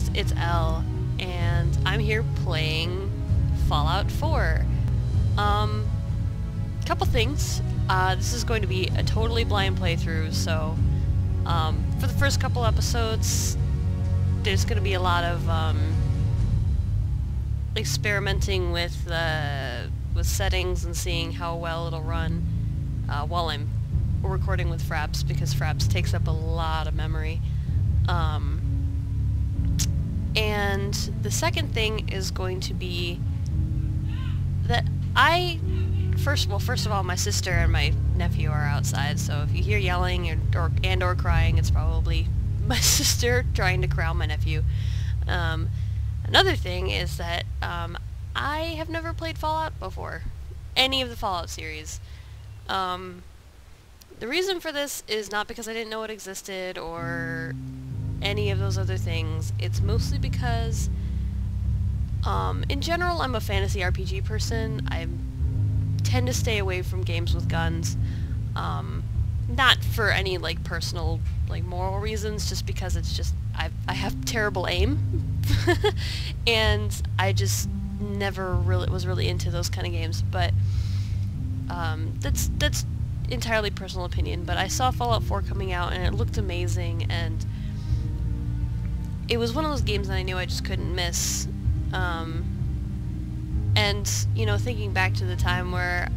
guys, it's Elle, and I'm here playing Fallout 4. Couple things. This is going to be a totally blind playthrough, so for the first couple episodes, there's going to be a lot of experimenting with settings and seeing how well it'll run while I'm recording with Fraps, because Fraps takes up a lot of memory. And the second thing is going to be that first of all, my sister and my nephew are outside, so if you hear yelling or crying, it's probably my sister trying to corral my nephew. Another thing is that I have never played Fallout before, any of the Fallout series. The reason for this is not because I didn't know it existed or any of those other things. It's mostly because, in general, I'm a fantasy RPG person. I tend to stay away from games with guns, not for any like personal, like moral reasons, just because it's just I have terrible aim, and I just never really was into those kind of games. But that's entirely personal opinion, but I saw Fallout 4 coming out and it looked amazing, and it was one of those games that I knew I just couldn't miss. And you know, thinking back to the time where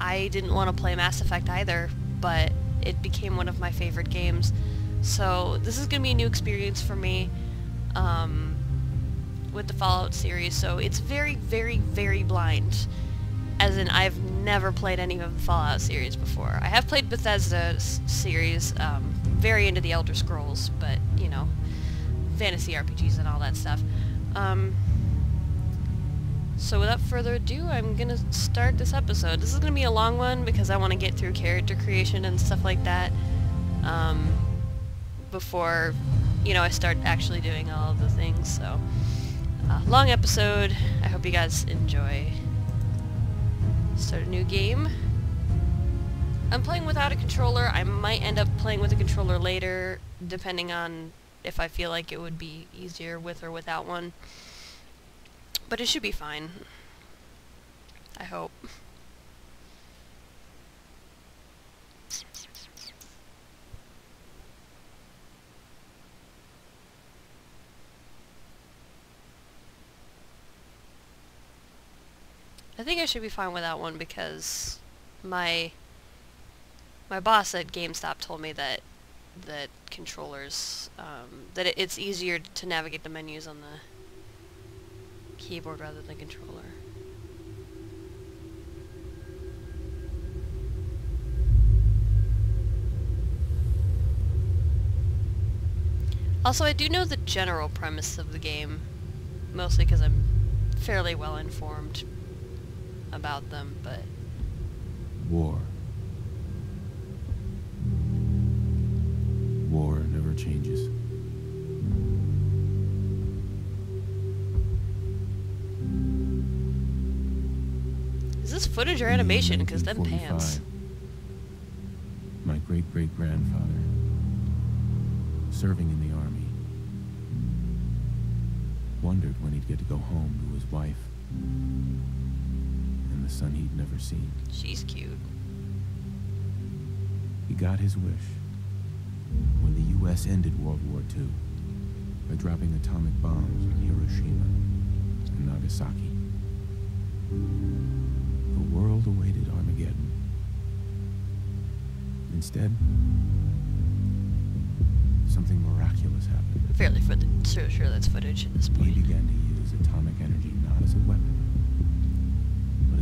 I didn't want to play Mass Effect either, but it became one of my favorite games, so this is gonna be a new experience for me with the Fallout series. So it's very, very, very blind, as in I've never played any of the Fallout series before. I have played Bethesda's series, very into the Elder Scrolls, but, you know, fantasy RPGs and all that stuff. So without further ado, I'm gonna start this episode. This is gonna be a long one because I want to get through character creation and stuff like that, before, you know, I start actually doing all of the things, so. Long episode, I hope you guys enjoy. Start a new game. I'm playing without a controller. I might end up playing with a controller later, depending on if I feel like it would be easier with or without one. But it should be fine, I hope. I think I should be fine without one because my boss at GameStop told me that controllers, that it's easier to navigate the menus on the keyboard rather than controller. Also, I do know the general premise of the game, mostly because I'm fairly well informed about them, but... War. War never changes. Is this footage or animation? Because them pants. My great-great-grandfather, serving in the army, wondered when he'd get to go home to his wife, the son he'd never seen. She's cute. He got his wish when the U.S. ended World War II by dropping atomic bombs on Hiroshima and Nagasaki. The world awaited Armageddon. Instead, something miraculous happened. Fairly sure that's footage at this point. He began to use atomic energy not as a weapon,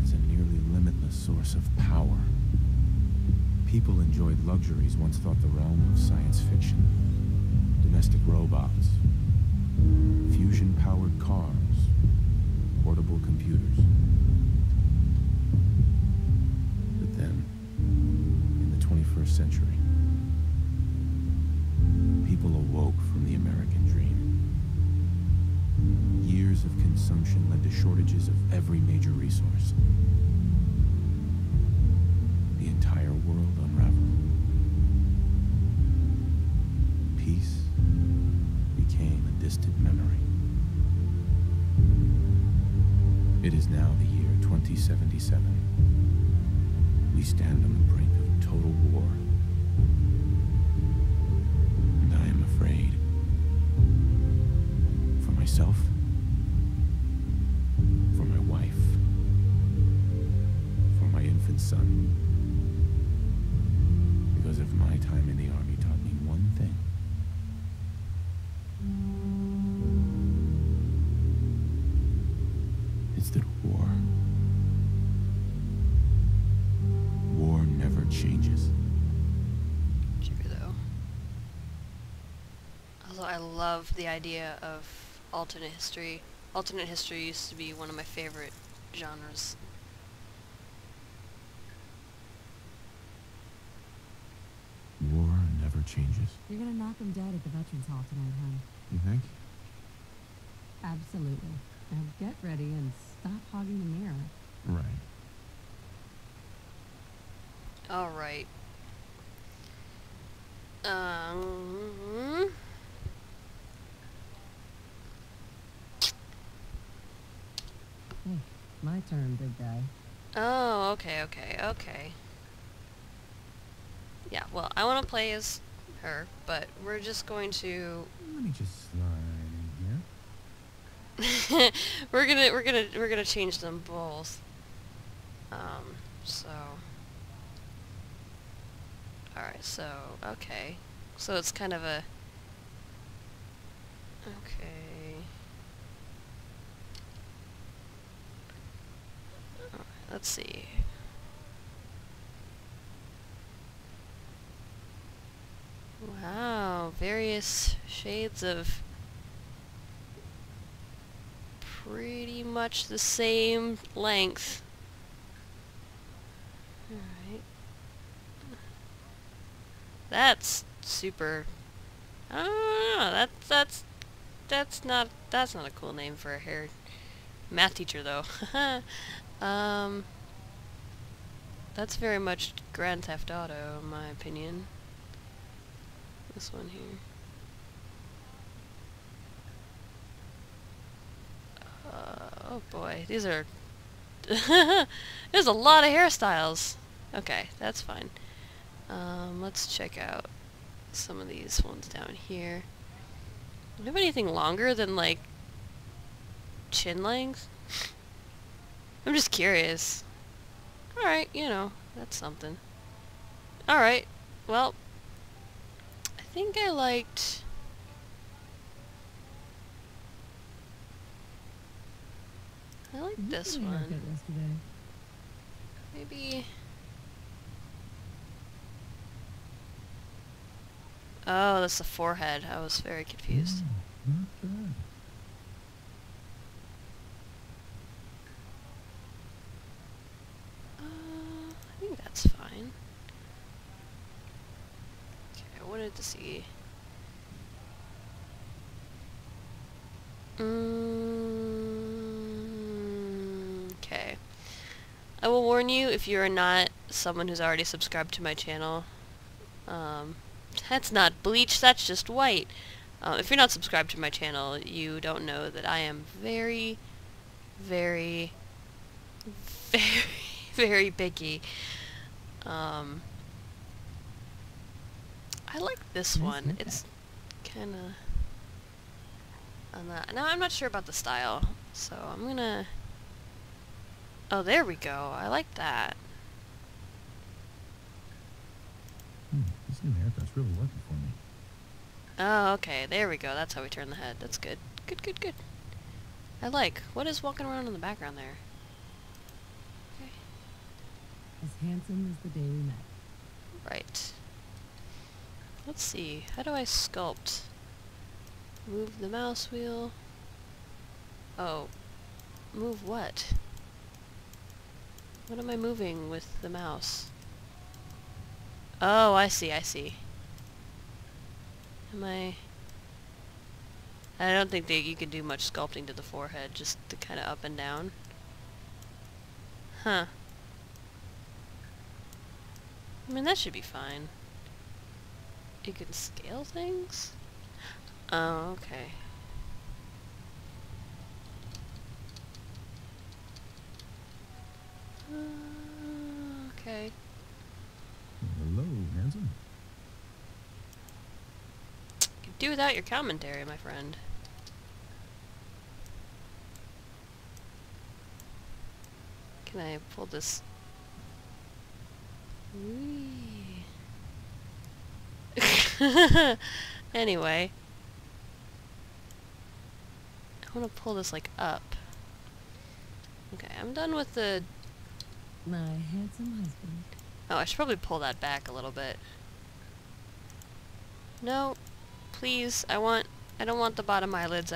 a nearly limitless source of power. People enjoyed luxuries once thought the realm of science fiction. Domestic robots, fusion-powered cars, portable computers. But then, in the 21st century, people awoke from the American dream. Years of consumption led to shortages of every major resource. The entire world unraveled. Peace became a distant memory. It is now the year 2077. We stand on the brink of total war. And I am afraid. For myself. For my wife. For my infant son. Because if my time in the army taught me one thing, it's that war never changes. True though. Also, I love the idea of alternate history. Alternate history used to be one of my favorite genres. War never changes. You're gonna knock them dead at the Veterans Hall tonight, huh? You think? Absolutely. Now get ready and stop hogging the mirror. Right. All right. Hey, my turn, big guy. Oh, okay. Yeah, well, I want to play as her, but we're just going to... Let me just slide in here. we're gonna change them both. So. All right. So okay. So it's kind of a. Okay. All right, let's see. Wow, various shades of. Pretty much the same length. Alright. That's super... I don't know, that's not a cool name for a hair math teacher though. That's very much Grand Theft Auto in my opinion. This one here. Oh boy, these are... There's a lot of hairstyles! Okay, that's fine. Let's check out some of these ones down here. Do we have anything longer than, like, chin length? I'm just curious. Alright, you know, that's something. Alright, well, I think I liked... I like this one. Maybe... Oh, that's the forehead. I was very confused. Oh, not bad. I think that's fine. Okay, I wanted to see... I will warn you, if you are not someone who's already subscribed to my channel, that's not bleach, that's just white. If you're not subscribed to my channel, you don't know that I am very, very, very, very picky. I like this one. It's kind of... Now, I'm not sure about the style, so I'm gonna... Oh, there we go. I like that. This new haircut's really working for me. Oh, okay. There we go. That's how we turn the head. That's good. Good. I like. What is walking around in the background there? Okay. As handsome as the day we met. Right. Let's see. How do I sculpt? Move the mouse wheel. Oh. Move what? What am I moving with the mouse? Oh, I see. Am I... I don't think that you can do much sculpting to the forehead, just the kind of up and down. Huh. I mean, that should be fine. You can scale things? Oh, okay. do without your commentary, my friend. Can I pull this? Anyway. I want to pull this, like, up. Okay, I'm done with the... My handsome husband. Oh, I should probably pull that back a little bit. No. Please, I don't want the bottom eyelids,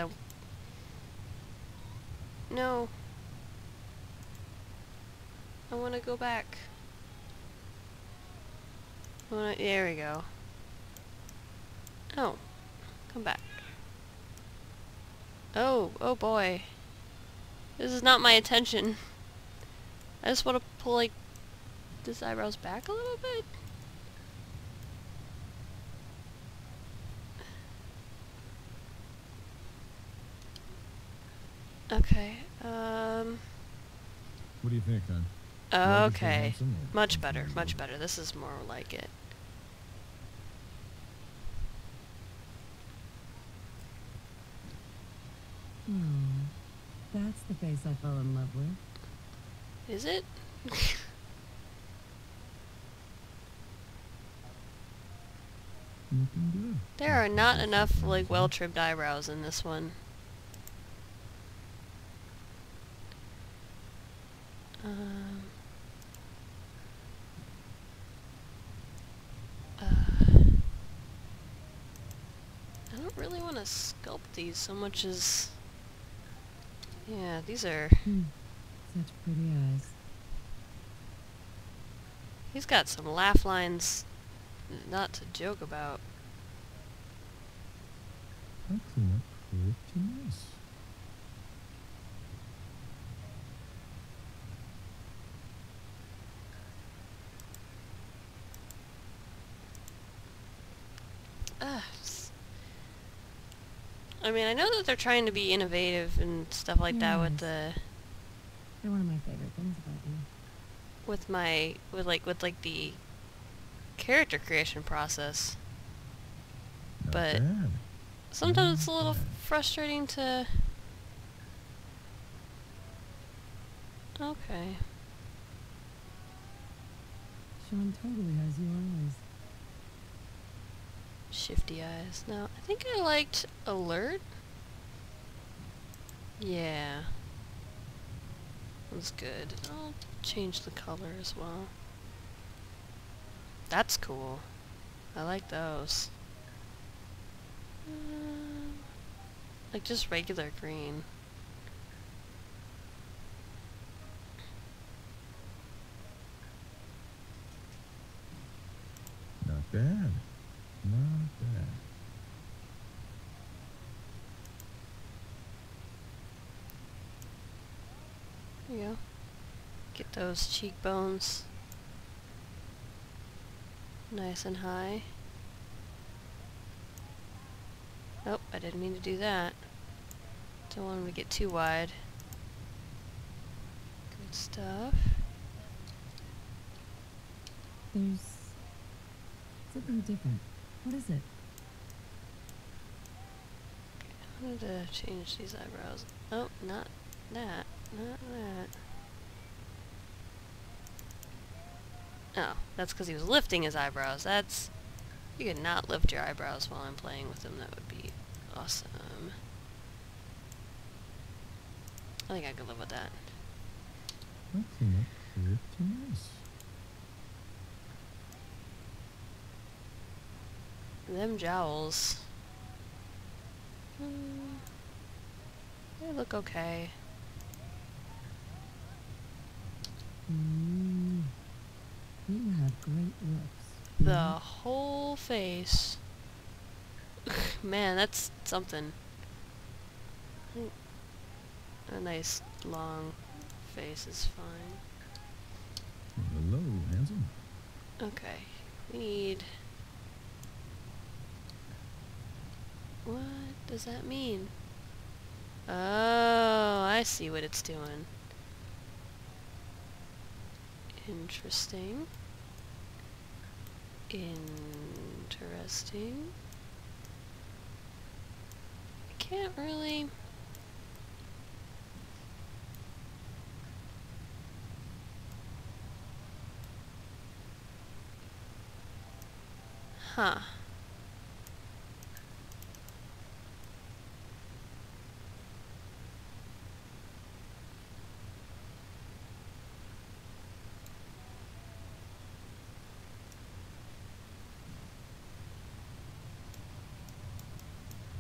No. I want to go back. There we go. Oh. Come back. Oh, oh boy. This is not my intention. I just want to pull, like, this eyebrows back a little bit. Okay, What do you think, then? Okay. Much better, much better. This is more like it. Oh, that's the face I fell in love with. Is it? There are not enough, like, well-trimmed eyebrows in this one. I don't really want to sculpt these so much as... Yeah, these are... Such pretty eyes. He's got some laugh lines not to joke about. Actually, that's pretty nice. I mean, I know that they're trying to be innovative and stuff like that with the... They're one of my favorite things about you. With my... With like the... character creation process. But... Sometimes it's a little frustrating to... Okay. Sean totally has you always. Shifty eyes. No, I think I liked alert. Yeah. That's good. I'll change the color as well. That's cool. I like those. Like just regular green. Not bad. Not bad. There you go. Get those cheekbones nice and high. Oh, I didn't mean to do that. Don't want them to get too wide. Good stuff. There's something different. What is it? I wanted to change these eyebrows. Oh, not that. Not that. Oh, that's because he was lifting his eyebrows. That's... You could not lift your eyebrows while I'm playing with them. That would be awesome. I think I could live with that. Okay, that's nice. Them jowls. They look okay. You have great lips. The whole face. Man, that's something. A nice long face is fine. Hello, handsome. Okay, we need... What does that mean? Oh, I see what it's doing. Interesting. Interesting. can't really... Huh.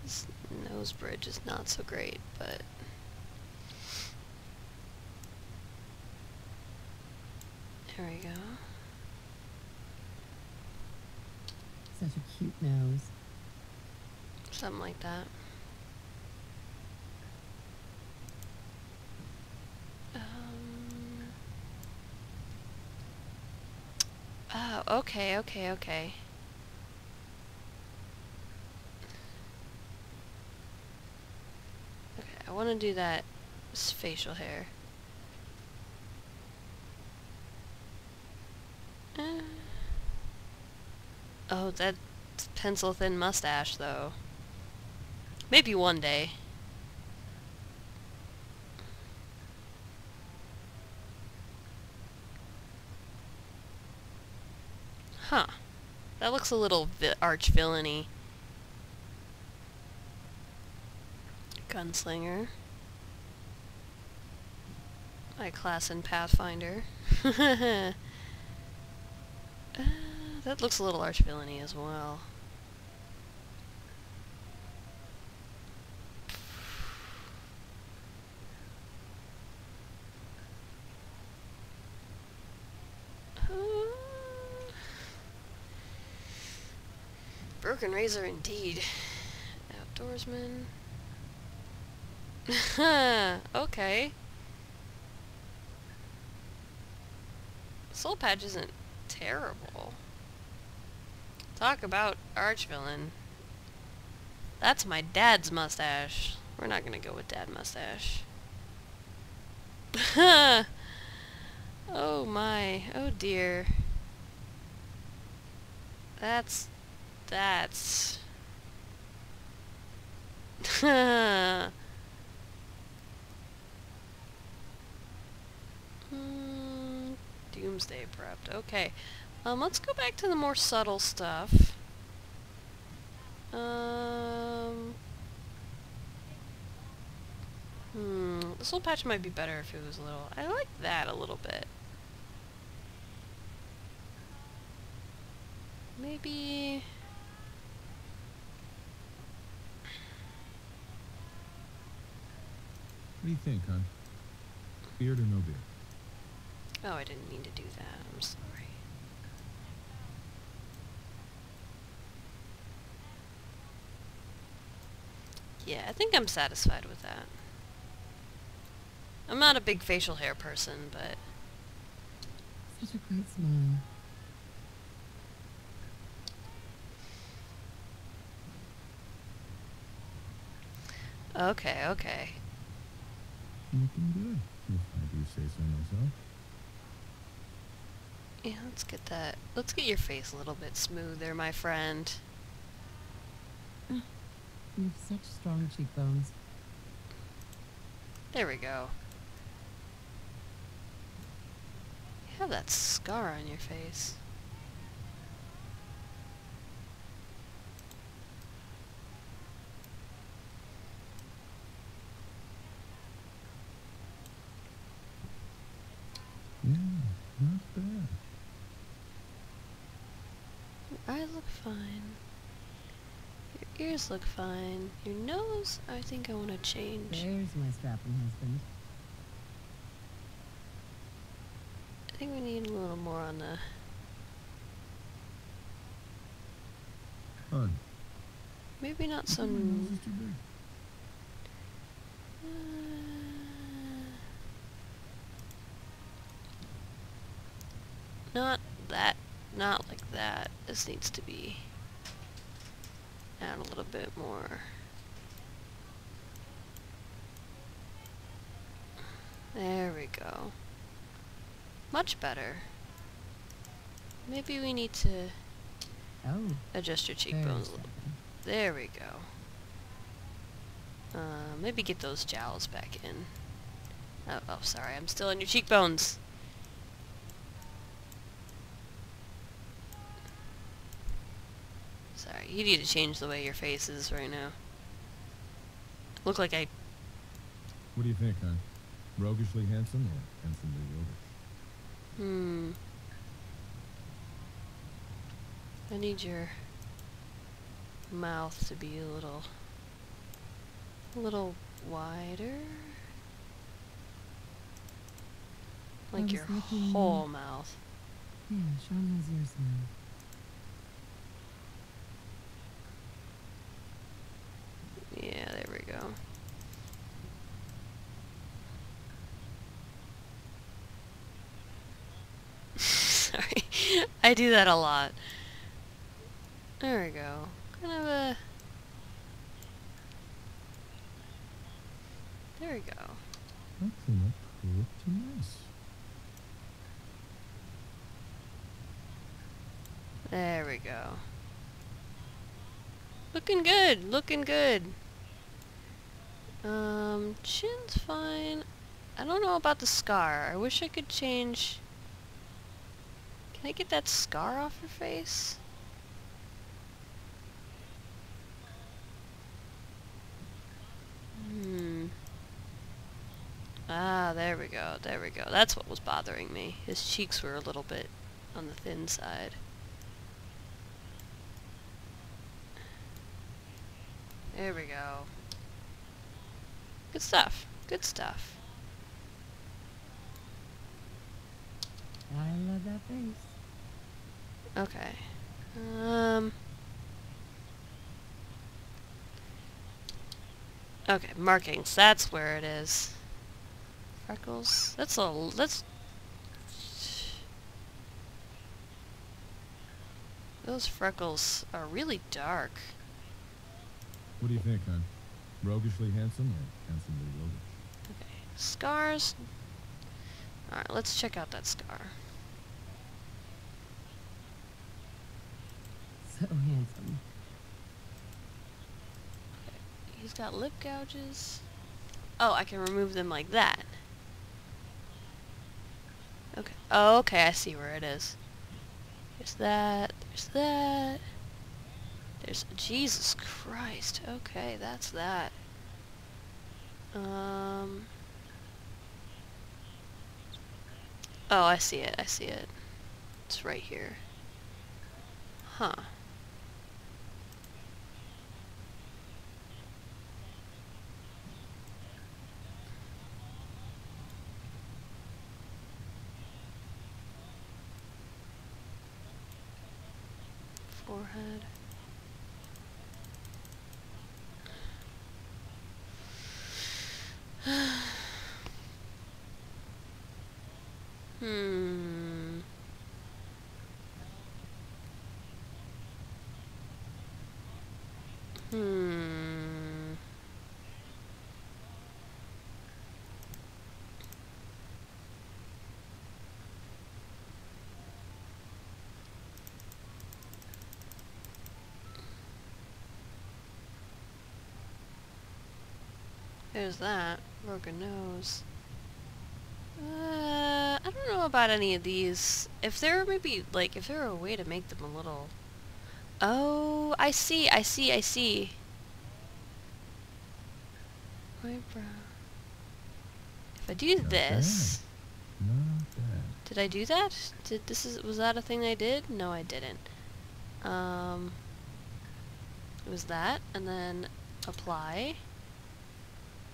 This nose bridge is not so great, but... There we go. Such a cute nose. Something like that. Oh, okay. Okay, I want to do that facial hair. Oh, that pencil-thin mustache, though. Maybe one day. Huh. That looks a little arch-villainy. Gunslinger. My class in Pathfinder. That looks a little arch-villainy as well. Broken razor indeed. Outdoorsman. Okay. Soul Patch isn't terrible. Talk about arch-villain. That's my dad's mustache. We're not gonna go with dad mustache. Oh my. Oh dear. That's... Doomsday prepped. Okay. Let's go back to the more subtle stuff. This little patch might be better if it was a little... I like that a little bit. Maybe... What do you think, hon? Beard or no beard? Oh, I didn't mean to do that. I'm sorry. Yeah, I think I'm satisfied with that. I'm not a big facial hair person, but... Such a great smile. Okay. Looking good, if I do say so myself. Yeah, let's get that. Let's get your face a little bit smoother, my friend. You have such strong cheekbones. There we go. You have that scar on your face. Yeah, not bad. Your eyes look fine. Your ears look fine. Your nose, I think I want to change. There's my strapping husband. I think we need a little more on the... Fun. Maybe not so... Not that. Not like that. This needs to be... Add a little bit more. There we go. Much better. Maybe we need to adjust your cheekbones a little bit. There we go. Maybe get those jowls back in. Oh, sorry, I'm still on your cheekbones. Sorry, you need to change the way your face is right now. Look like I... What do you think, huh? Roguishly handsome or handsomely roguish? I need your mouth to be a little wider. Like your whole mouth. Yeah, show me his ears now. Yeah, there we go. Sorry, I do that a lot. There we go. Kind of a... There we go. That's enough proof to miss. There we go. Looking good, looking good. Chin's fine. I don't know about the scar. I wish I could change... Can I get that scar off her face? Ah, there we go, there we go. That's what was bothering me. His cheeks were a little bit on the thin side. There we go. Good stuff, good stuff. I love that face. Okay. Okay, markings, that's where it is. Freckles. Those freckles are really dark. What do you think, hon? Roguishly handsome or handsomely roguish? Okay. Scars. Alright, let's check out that scar. So handsome. Okay. He's got lip gouges. Oh, I can remove them like that. Okay. Oh, okay, I see where it is. There's that, there's that. There's... Jesus Christ. Okay, that's that. Oh, I see it, I see it. It's right here. Huh. Forehead. There's that. Broken nose. I don't know about any of these. If there were maybe, like, if there were a way to make them a little... Oh, I see, I see, I see. Eyebrow. If I do this... Not bad. Did I do that? Was that a thing I did? No, I didn't. It was that, and then apply.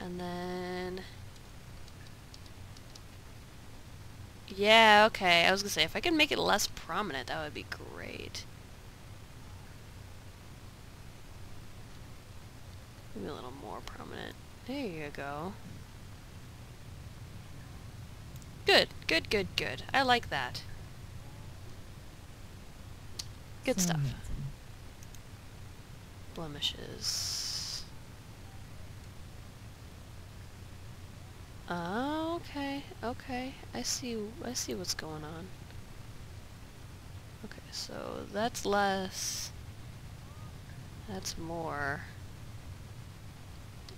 And then... Yeah, okay. I was gonna say, if I can make it less prominent, that would be great. Maybe a little more prominent. There you go. Good, good, good, good. I like that. Good stuff. Blemishes. Oh, okay, okay. I see what's going on. Okay, so that's less. That's more.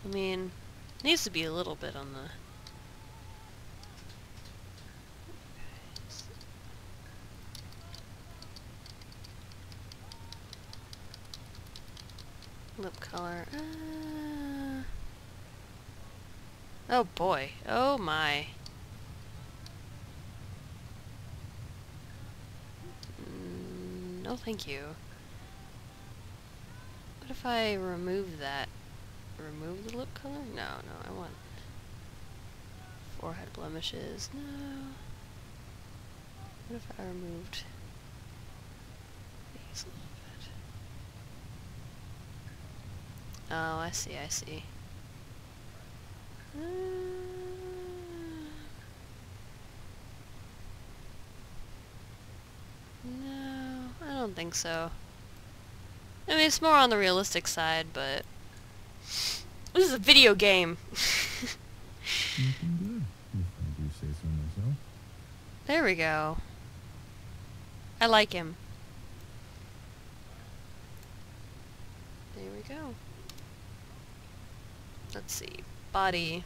I mean, Needs to be a little bit on the... lip color. Oh boy. Oh my. No thank you. What if I remove that? Remove the lip color? No, I want forehead blemishes. No. What if I removed these a little bit? Oh, I see, I see. No, I don't think so. I mean, it's more on the realistic side, but... this is a video game! Looking good, if I do say so myself. There we go. I like him. There we go. Let's see. Body.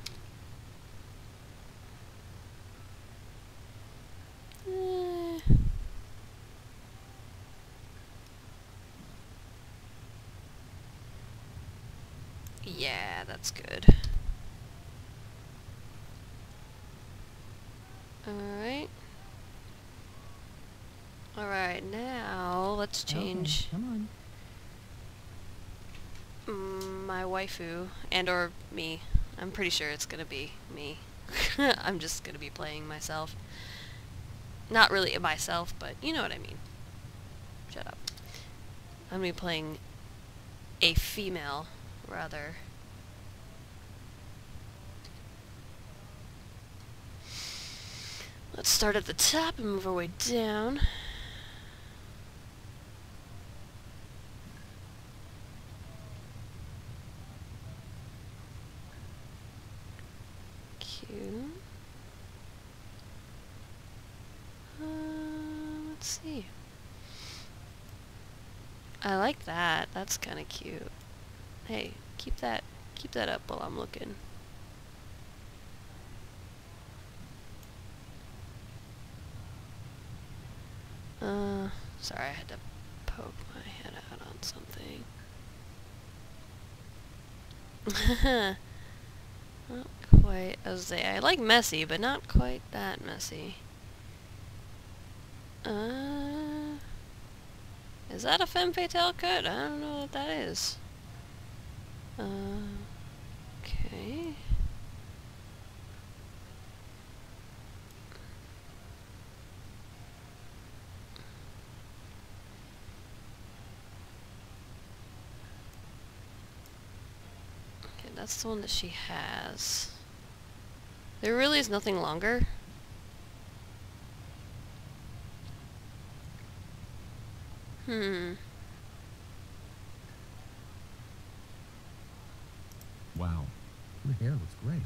Yeah, that's good. Alright. Alright, now let's change... okay, come on. My waifu, and or me. I'm pretty sure it's gonna be me. I'm just gonna be playing myself. Not really myself, but you know what I mean. Shut up. I'm gonna be playing a female, rather. Let's start at the top and move our way down. Let's see. I like that. That's kind of cute. Hey, keep that up while I'm looking. Sorry, I had to poke my head out on something. Not quite as they... I like messy, but not quite that messy. Is that a femme fatale cut? I don't know what that is. Okay. Okay, that's the one that she has. There really is nothing longer. Wow, your hair looks great.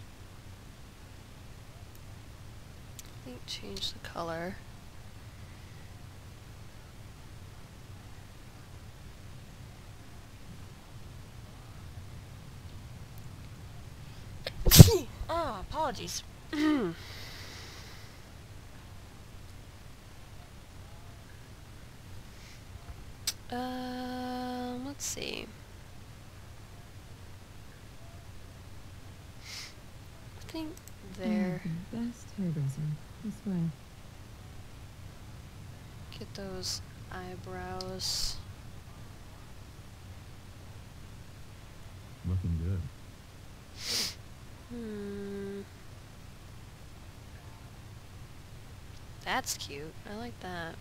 I think change the color. Oh, apologies. Let's see. I think they're... best hairdresser, I swear. Get those eyebrows. Looking good. That's cute. I like that.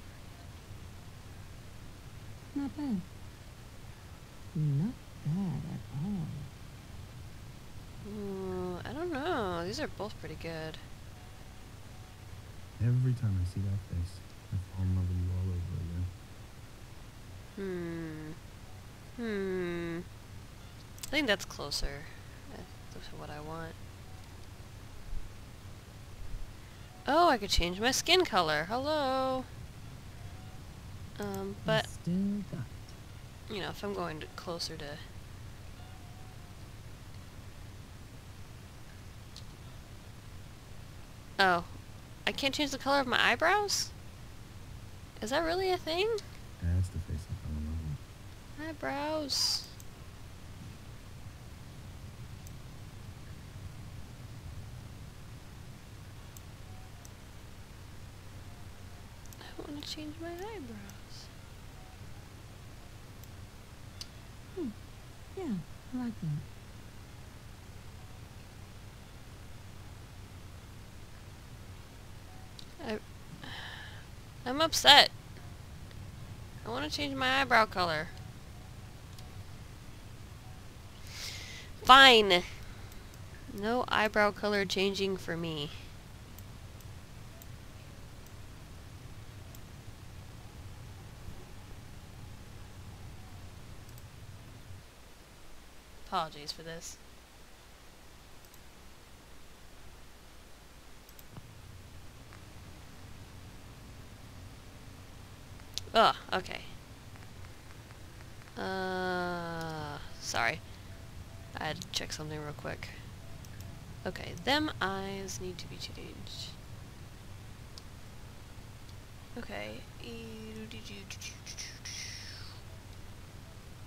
Not bad. Not bad at all. I don't know. These are both pretty good. Every time I see that face, I fall in love with you all over again. I think that's closer to what I want. Oh, I could change my skin color. Hello. But still got it. You know, if I'm going to closer to... Oh. I can't change the color of my eyebrows? Is that really a thing? Yeah, that's the face of the eyebrows. I want to change my eyebrows. Hmm. Yeah, I like that. I'm upset. I want to change my eyebrow color. Fine. No eyebrow color changing for me. Apologies for this. Oh, okay. Sorry. I had to check something real quick. Okay, them eyes need to be changed. Okay.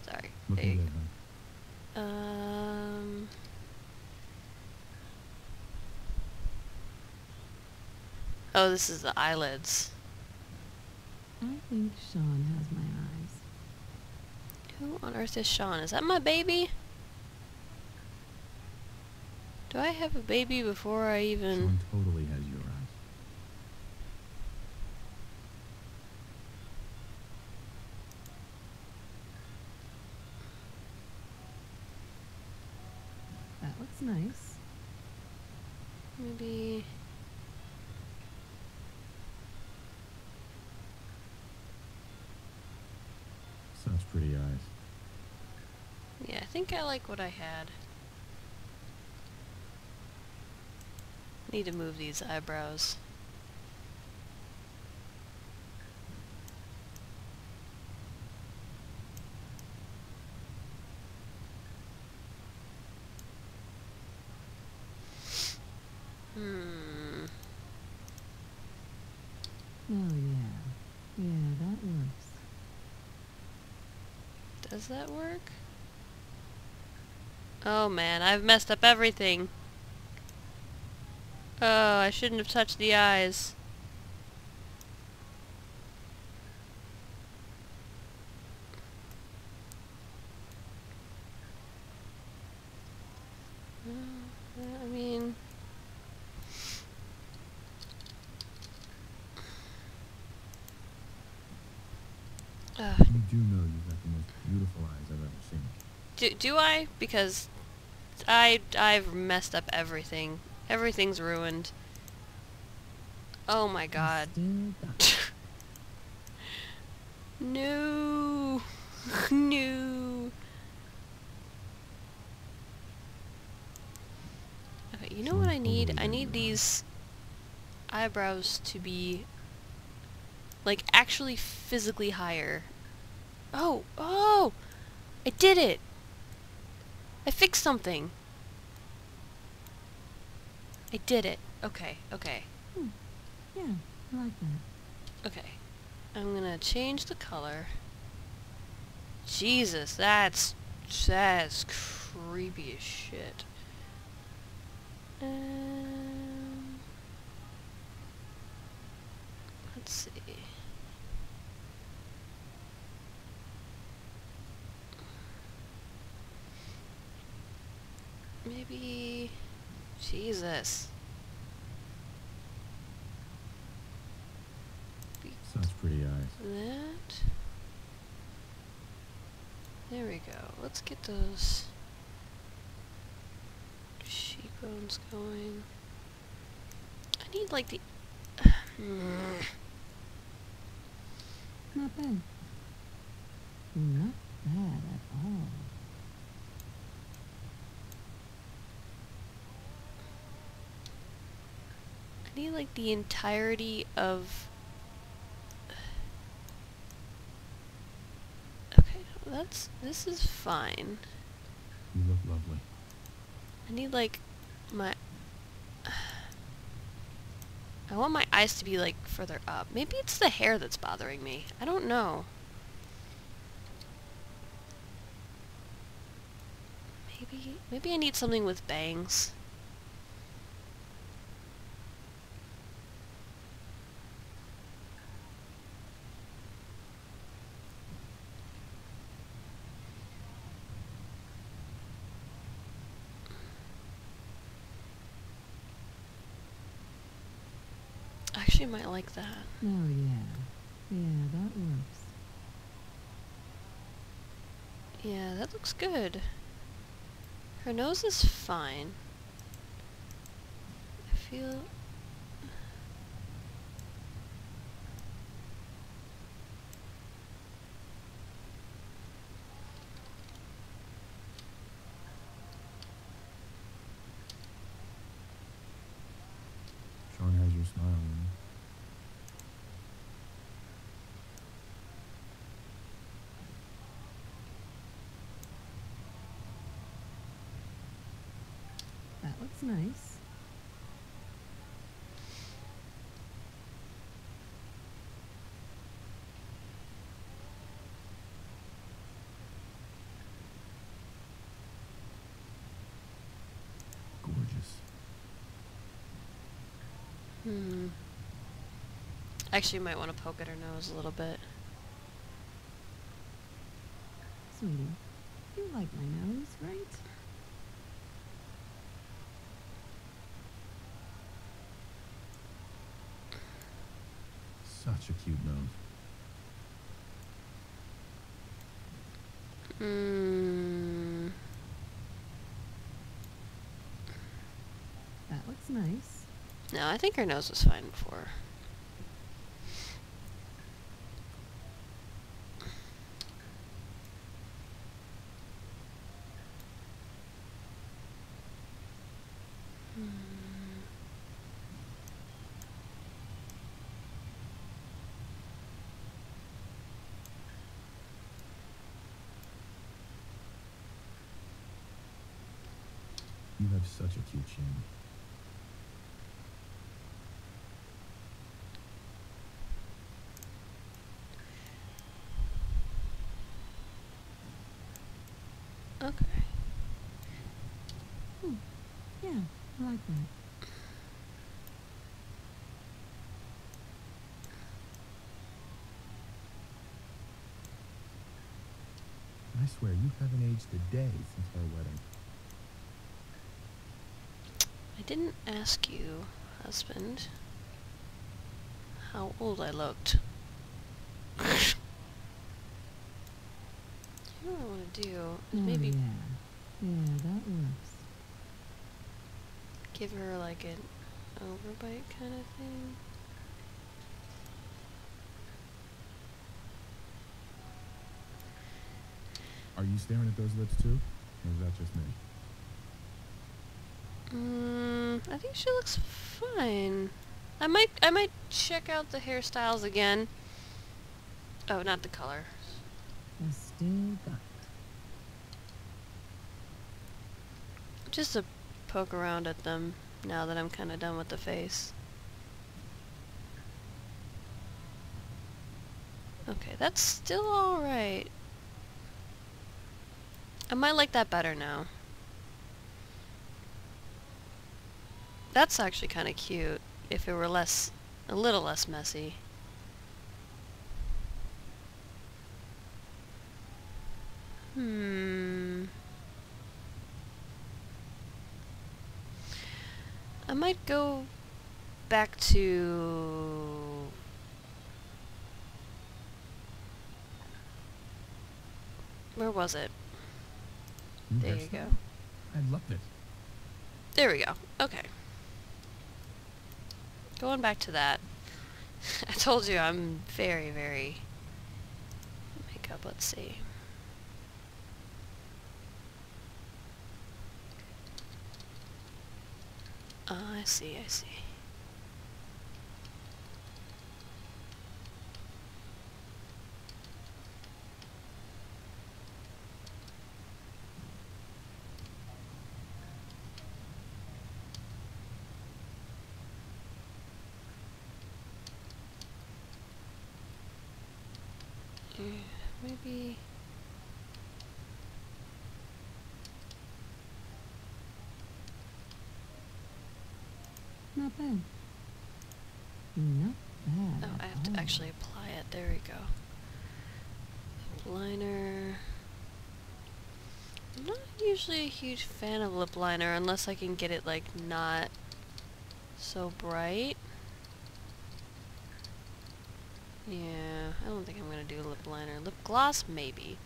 Sorry. There you go. Oh, this is the eyelids. I think Sean has my eyes. Who on earth is Sean? Is that my baby? Do I have a baby before I even... Sean totally has your eyes. That looks nice. Maybe... Sounds pretty eyes. Yeah, I think I like what I had. Need to move these eyebrows. Hmm. Oh yeah. Yeah, that works. Does that work? Oh man, I've messed up everything. Oh, I shouldn't have touched the eyes. I mean... You do know you got the most beautiful eyes I've ever seen. Do I? Because I've messed up everything. Everything's ruined. Oh my god. No. No. Okay, you know what I need? I need these eyebrows to be like actually physically higher. Oh! Oh! I did it! I fixed something! I did it. Okay, okay. Hmm. Yeah, I like that. Okay. I'm gonna change the color. Jesus, that's creepy as shit. Let's see. Maybe... Jesus. Sounds pretty eyes. That. There we go. Let's get those cheekbones going. I need like the... Not bad. Not bad at all. I need like the entirety of... Okay, this is fine. You look lovely. I need like my... I want my eyes to be, like, further up. Maybe it's the hair that's bothering me. I don't know. Maybe I need something with bangs. Actually, I might like that. Oh, yeah, that works. Yeah, that looks good. Her nose is fine. I feel... Sean has your smile. Nice. Gorgeous. Actually, you might want to poke at her nose a little bit. Sweetie, you like my nose, right? Such a cute nose. That looks nice. No, I think her nose was fine before. You have such a cute chin. Okay. Yeah, I like that. I swear, you haven't aged a day since our wedding. I didn't ask you, husband, how old I looked. You know what I want to do? Maybe yeah, that works. Give her like an overbite kind of thing. Are you staring at those lips too? Or is that just me? I think she looks fine. I might check out the hairstyles again. Oh, not the color. Just to poke around at them now that I'm kind of done with the face. Okay, that's still alright. I might like that better now. That's actually kind of cute, if it were a little less messy. I might go back to... Where was it? There you go. I loved it. There we go. Okay. Going back to that, I told you I'm very, very makeup. Let's see. Ah, I see, I see. Maybe... Not bad. Not bad. Oh, I have to actually apply it. There we go. Lip liner. I'm not usually a huge fan of lip liner unless I can get it like not so bright. Yeah, I don't think I'm gonna do lip liner. Lip gloss, maybe.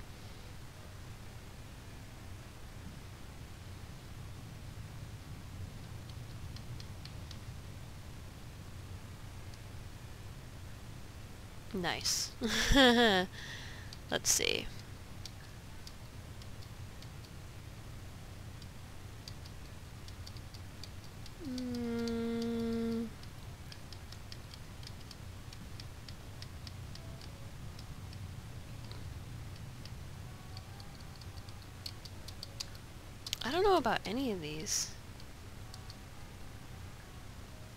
Nice. Let's see. I don't know about any of these.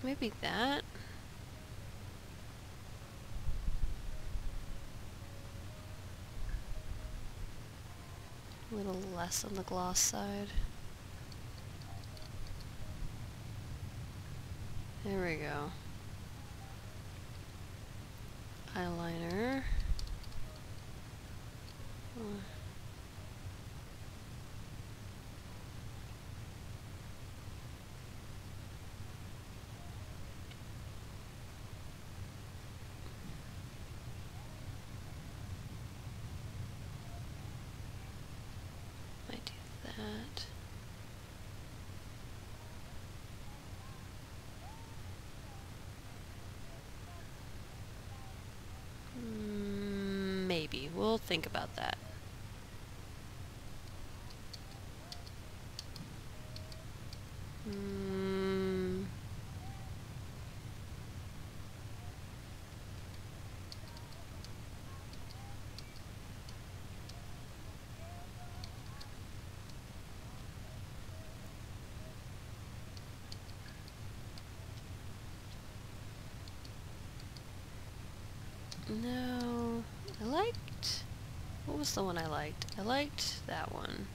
Maybe that. A little less on the gloss side. There we go. Eyeliner. Maybe. We'll think about that. No, I liked... What was the one I liked? I liked that one.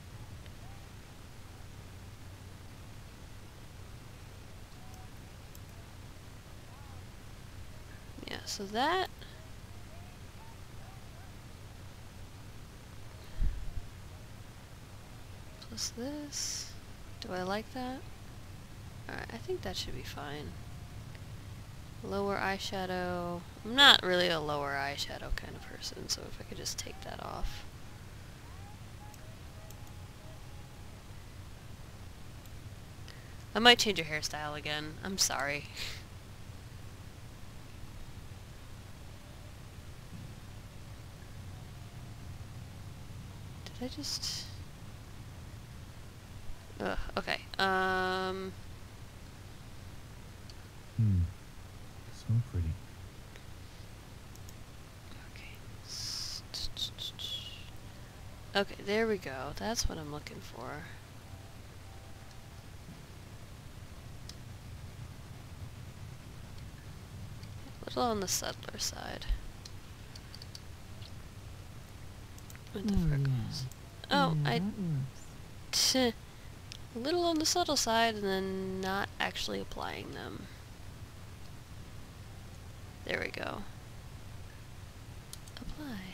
Yeah, so that... Plus this... Do I like that? Alright, I think that should be fine. Lower eyeshadow. I'm not really a lower eyeshadow kind of person, so if I could just take that off. I might change your hairstyle again. I'm sorry. Did I just... Ugh, okay. So pretty. Okay. Okay, there we go. That's what I'm looking for. A little on the subtler side. With the freckles. Yeah. Oh, a little on the subtle side and then not actually applying them. There we go. Apply.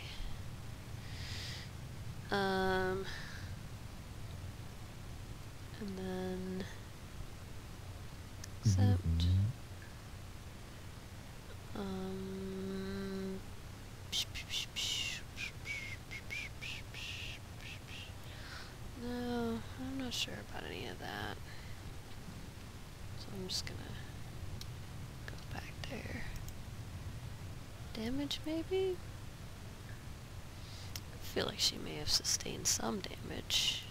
And then accept. No, I'm not sure about any of that. So I'm just gonna go back there. Damage, maybe? I feel like she may have sustained some damage.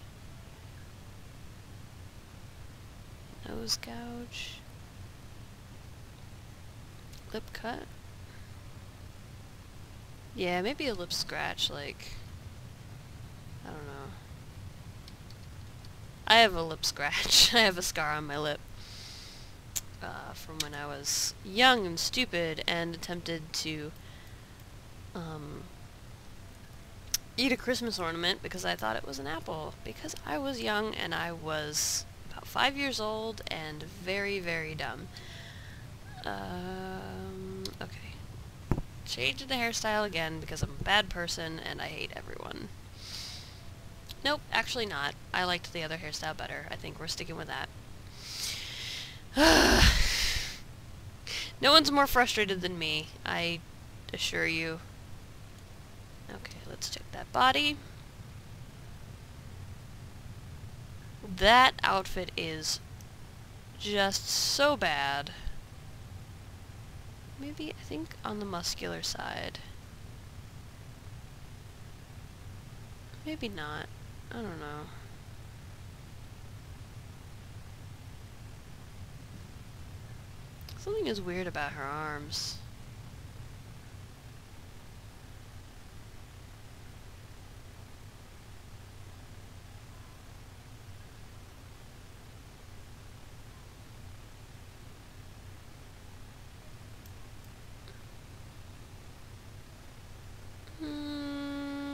Nose gouge. Lip cut. Yeah, maybe a lip scratch, like... I don't know. I have a lip scratch. I have a scar on my lip. From when I was young and stupid and attempted to eat a Christmas ornament because I thought it was an apple. Because I was young and I was about 5 years old and very, very dumb. Okay. Changed the hairstyle again because I'm a bad person and I hate everyone. Nope, actually not. I liked the other hairstyle better. I think we're sticking with that. No one's more frustrated than me, I assure you. Okay, let's check that body. That outfit is just so bad. Maybe, I think, on the muscular side. Maybe not. I don't know. Something is weird about her arms.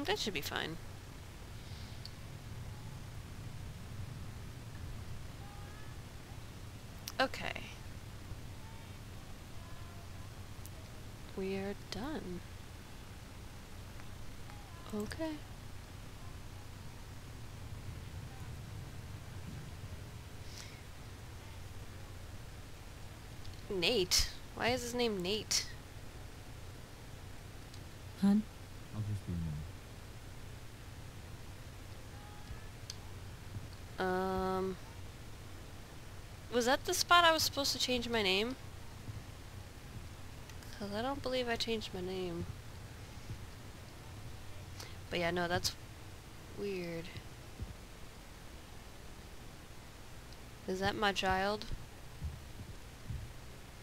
That should be fine. Okay. We are done. Okay. Nate. Why is his name Nate? Hun? I'll just be Nate. Was that the spot I was supposed to change my name? Because I don't believe I changed my name. But yeah, no, that's weird. Is that my child?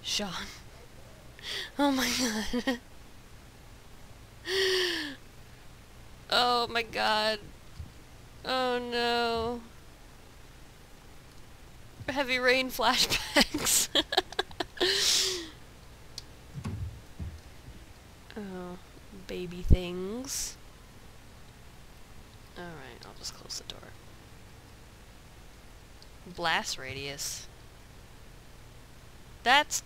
Sean. Oh my god. Oh my god. Oh no. Heavy rain flashbacks. Oh, baby things. Alright, I'll just close the door. Blast radius. That's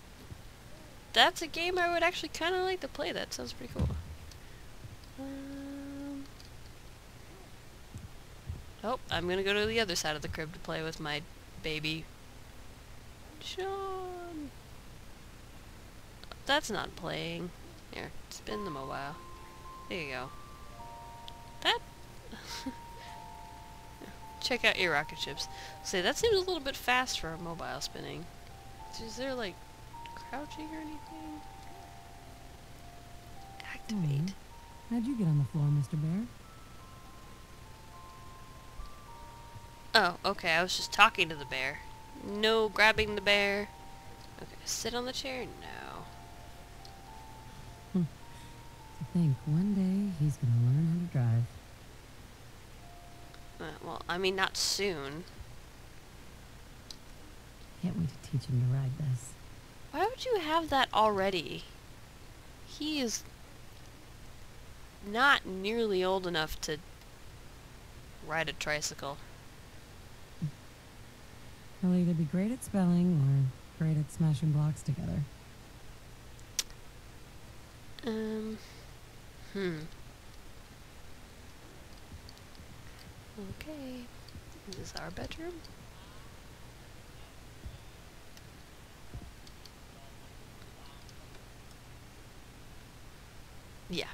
a game I would actually kind of like to play. That sounds pretty cool. Oh, I'm gonna go to the other side of the crib to play with my baby. Sean. That's not playing. Here, spin the mobile. There you go. That... Check out your rocket ships. Say, that seems a little bit fast for a mobile spinning. Is there, like, crouching or anything? Activate. Oh, how'd you get on the floor, Mr. Bear? Oh, okay, I was just talking to the bear. No grabbing the bear. Okay, sit on the chair? No. I think one day he's gonna learn how to drive. Well, I mean, not soon. Can't wait to teach him to ride this. Why would you have that already? He is not nearly old enough to ride a tricycle. He'll either be great at spelling or great at smashing blocks together. Okay. Is this our bedroom? Yeah.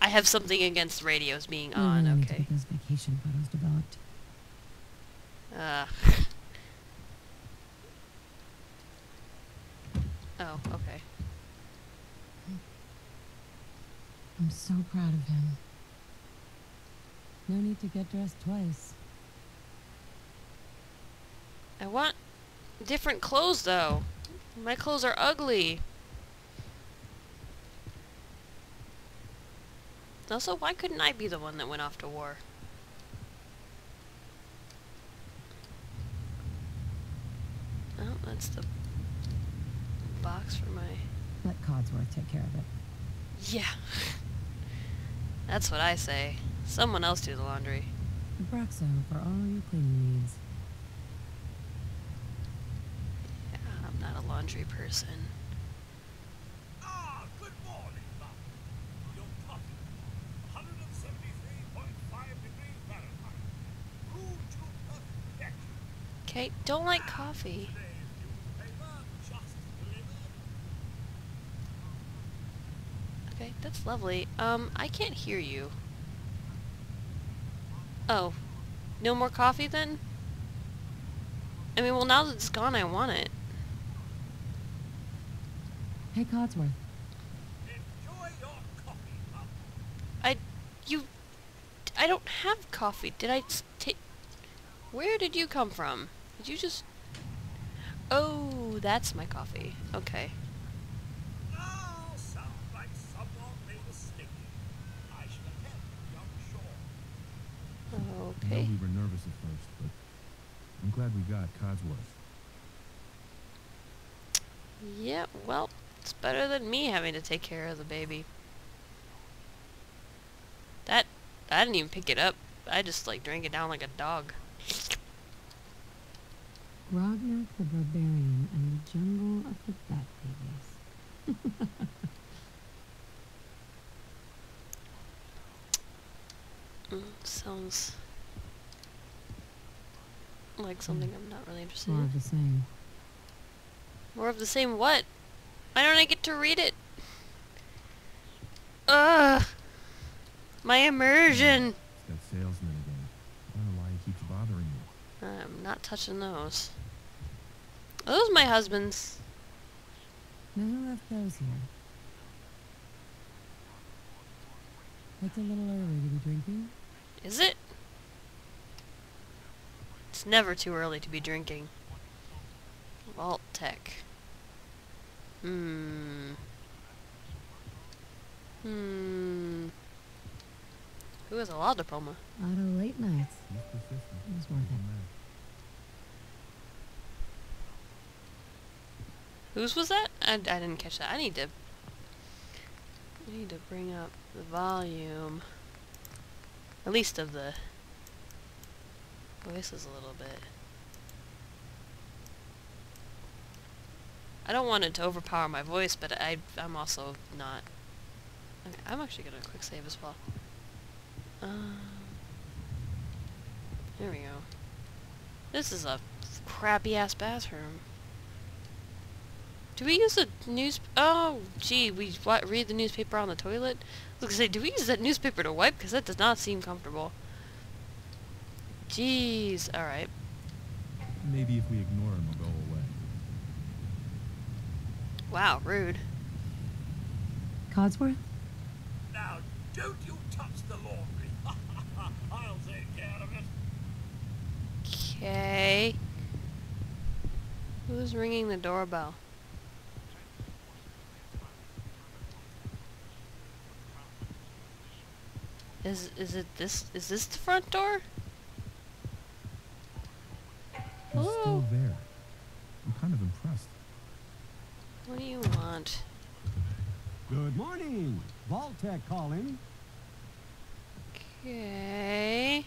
I have something against radios being on, okay. I need to get those vacation photos developed. Oh, okay. I'm so proud of him. No need to get dressed twice. I want different clothes, though. My clothes are ugly. Also, why couldn't I be the one that went off to war? Oh, that's the box for my... Let Codsworth take care of it. Yeah. That's what I say. Someone else do the laundry. Abraxo for all your cleaning needs. Yeah, I'm not a laundry person. Okay, don't like coffee. Okay, that's lovely. I can't hear you. Oh, no more coffee then? I mean, well, now that it's gone, I want it. Hey, Codsworth. Enjoy your coffee, Pop. I don't have coffee. Did I take? Where did you come from? Did you just... Oh, that's my coffee. Okay. Now sounds like someone made a mistake. I should have helped, young Shaw. Okay. I know we were nervous at first, but I'm glad we got Codsworth. Yeah, well, it's better than me having to take care of the baby. That... I didn't even pick it up. I just, like, drank it down like a dog. Ragnar the Barbarian and the Jungle of the Bat Babies. Sounds like something I'm not really interested in. More of the same. More of the same what? Why don't I get to read it? Ugh! My immersion! It's that salesman again. I don't know why he keeps bothering me. I'm not touching those. Are those my husband's? No, I left those here. That's a little early to be drinking. Is it? It's never too early to be drinking. Vault-Tec. Who has a law diploma? Out of late nights. It was worth it. Whose was that? I didn't catch that. I need to bring up the volume. At least of the voices a little bit. I don't want it to overpower my voice, but I'm also not. Okay, I'm actually gonna quick save as well. There we go. This is a crappy ass bathroom. Do we use the Oh, gee, we read the newspaper on the toilet? I was gonna say, do we use that newspaper to wipe? Because that does not seem comfortable. Jeez, alright. Maybe if we ignore him, we'll go away. Wow, rude. Codsworth? Now, don't you touch the laundry. I'll take care of it. Okay. Who's ringing the doorbell? Is this the front door? Hello? He's still there. I'm kind of impressed. What do you want? Good morning. Vault-Tec calling. Okay.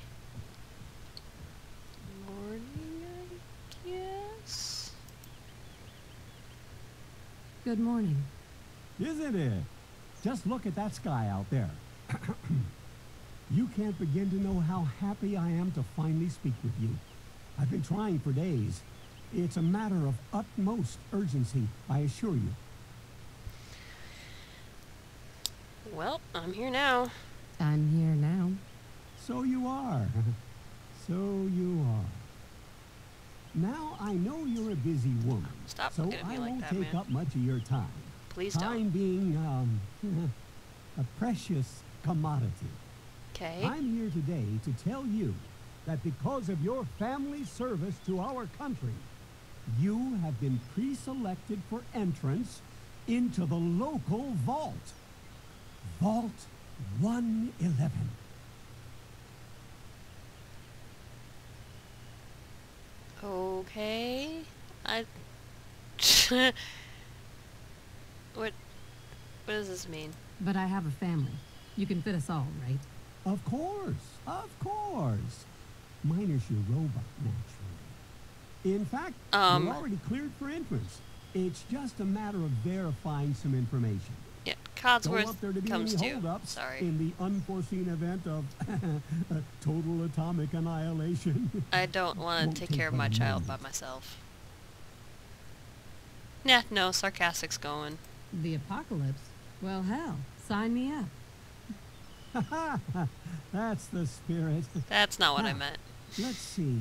Morning, I guess. Good morning. Isn't it? Just look at that sky out there. You can't begin to know how happy I am to finally speak with you. I've been trying for days. It's a matter of utmost urgency, I assure you. Well, I'm here now. I'm here now. So you are. So you are. Now I know you're a busy woman. Stop looking at me like that, man. So I won't take up much of your time. Please don't. Time being a precious commodity. Okay. I'm here today to tell you that because of your family service to our country, you have been pre-selected for entrance into the local vault. Vault 111. Okay. What does this mean? But I have a family. You can fit us all, right? Of course, of course. Minus your robot, naturally. In fact, you're already cleared for entrance. It's just a matter of verifying some information. Yeah, Codsworth there to be comes any to. Sorry. In the unforeseen event of total atomic annihilation. I don't want to take care of my child by myself. Nah, no, sarcastic's going. The apocalypse? Well, hell, sign me up. That's the spirit. That's not what I meant. Let's see.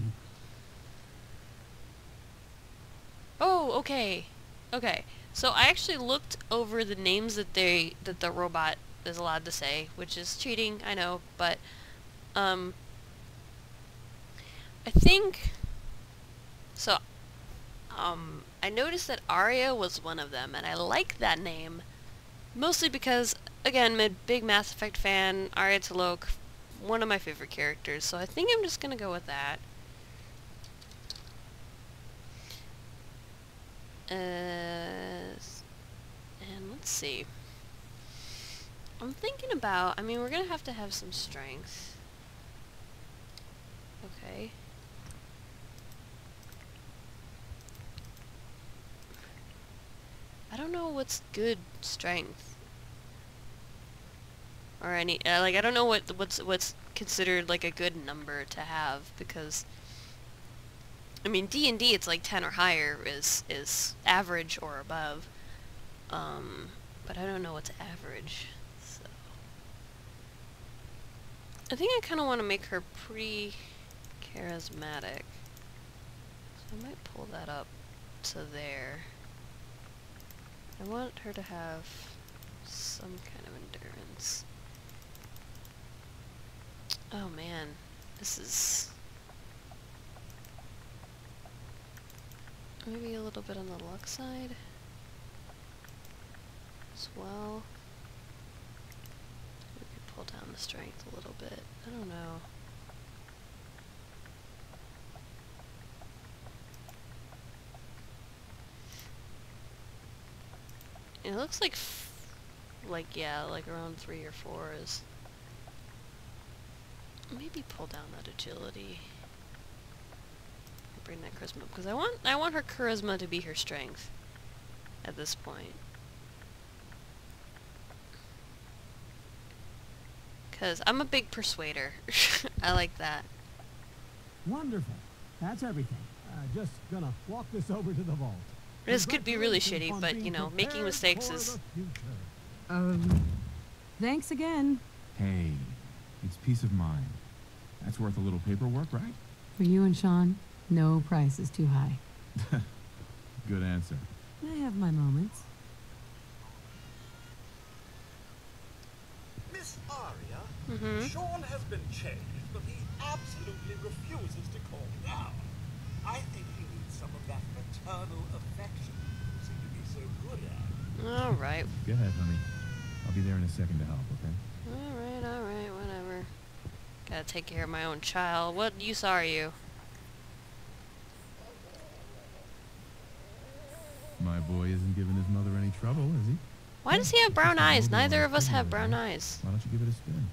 Oh, okay. Okay. So I actually looked over the names that the robot is allowed to say, which is cheating, I know, but I think so. I noticed that Arya was one of them, and I like that name mostly because, again, I'm a big Mass Effect fan. Arya Talok, one of my favorite characters, so I think I'm just gonna go with that. And let's see. I'm thinking about, I mean, we're gonna have to have some strength. Okay. I don't know what's good strength. Or any, like, I don't know what's considered like a good number to have, because I mean, D&D, it's like 10 or higher is average or above. But I don't know what's average, so I think I kind of want to make her pretty charismatic. So I might pull that up to there. I want her to have some kind of endurance. Oh man, this is... Maybe a little bit on the luck side as well. We could pull down the strength a little bit. I don't know. It looks like, yeah, like around 3 or 4 is. Maybe pull down that agility. Bring that charisma up, because I want her charisma to be her strength at this point, because I'm a big persuader. I like that. Wonderful. That's everything. Just gonna walk this over to the vault. This could be really shitty, but you know, making mistakes is. Thanks again. Hey, it's peace of mind. That's worth a little paperwork, right? For you and Sean. No price is too high. Good answer. I have my moments. Miss Arya, Sean has been changed, but he absolutely refuses to calm down. I think he needs some of that maternal affection you seem to be so good at. All right. Go ahead, honey. I'll be there in a second to help, okay? All right, whatever. Gotta take care of my own child. What use are you? My boy isn't giving his mother any trouble, is he? Why does he have brown eyes? Neither of us have brown eyes. Why don't you give it a spin?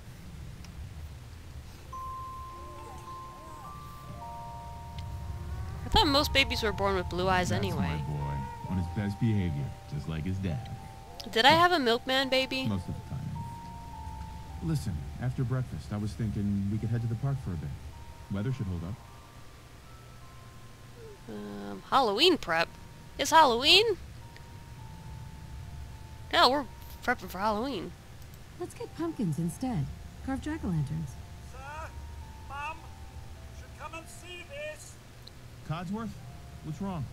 I thought most babies were born with blue eyes anyway. My boy, on his best behavior, just like his dad. Did I have a milkman baby? Most of the time. Listen, after breakfast, I was thinking we could head to the park for a bit. Weather should hold up. Halloween prep. It's Halloween? No, we're prepping for Halloween. Let's get pumpkins instead. Carve jack-o'-lanterns. Sir? Mom? You should come and see this. Codsworth? What's wrong?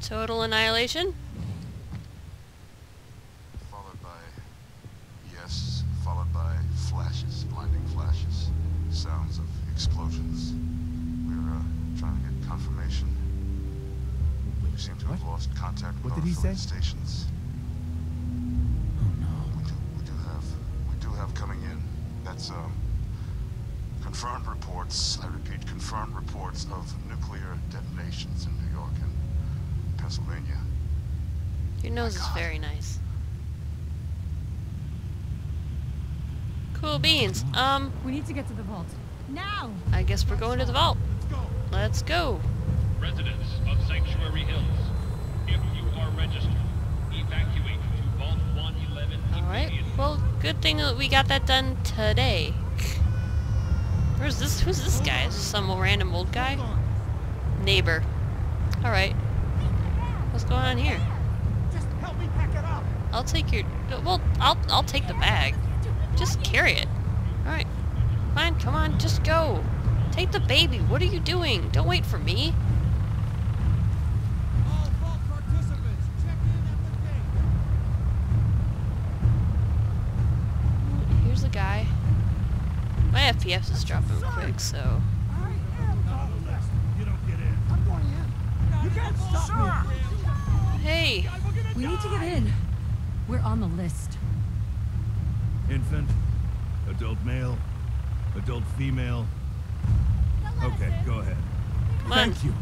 Total annihilation? Followed by... Yes, followed by flashes. Blinding flashes. Sounds of explosions. We're trying to get confirmation. We seem to have lost contact with our stations. Oh no. We do have coming in. That's confirmed reports. I repeat, confirmed reports of nuclear detonations in New York and Pennsylvania. Your nose is very nice. Cool beans. We need to get to the vault. Now! I guess we're going to the vault. Let's go. Residents of Sanctuary Hills, if you are registered, evacuate to Vault 111. Alright, well, good thing that we got that done today. Where's this? Who's this guy? Is this some random old guy? Neighbor. Alright. What's going on here? Just help me pack it up. I'll take your... Well, I'll take the bag. Just carry it. Alright. Fine, come on, just go. Take the baby. What are you doing? Don't wait for me. All vault participants, check in at the gate. Here's a guy. My FPS is dropping quick, so. You don't get in. I'm going in. You can't stop me. Hey. We need to get in. We're on the list. Infant, adult male, adult female. Okay, go ahead. Thank you.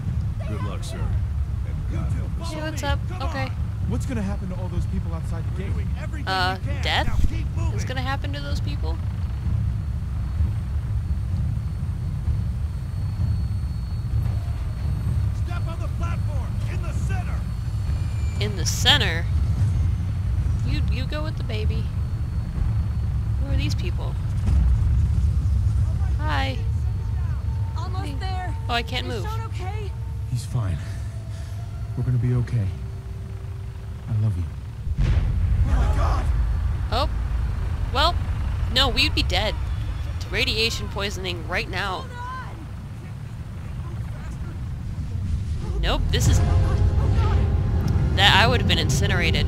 Good luck, sir. And God help us. Hey, what's up? Okay. What's gonna happen to all those people outside the gate? Death? What's gonna happen to those people? Step on the platform in the center. In the center? You go with the baby. Who are these people? Hi. There. Oh, I can't move. Okay? He's fine. We're gonna be okay. I love you. Oh my God! Oh, well, no, we'd be dead. It's radiation poisoning right now. Nope, this is that I would have been incinerated.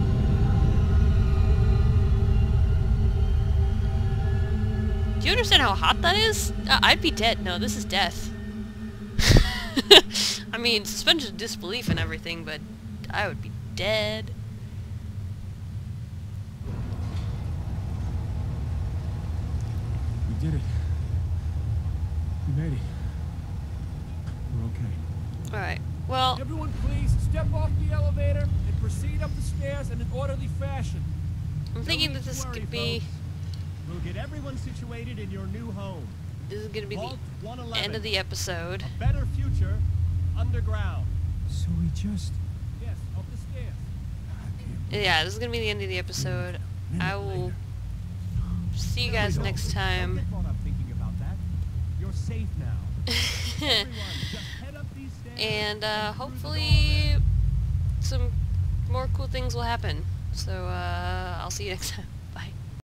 Do you understand how hot that is? I'd be dead. No, this is death. I mean, suspension of disbelief and everything, but I would be dead. We did it. We made it. We're okay. Alright, well... Everyone please step off the elevator and proceed up the stairs in an orderly fashion. I'm thinking that this could be... We'll get everyone situated in your new home. This is going to be the end of the episode. A better future underground. So we just... Yes, up the stairs. Yeah, this is going to be the end of the episode. I will see you guys next time. You're safe now. And hopefully some more cool things will happen. So I'll see you next time.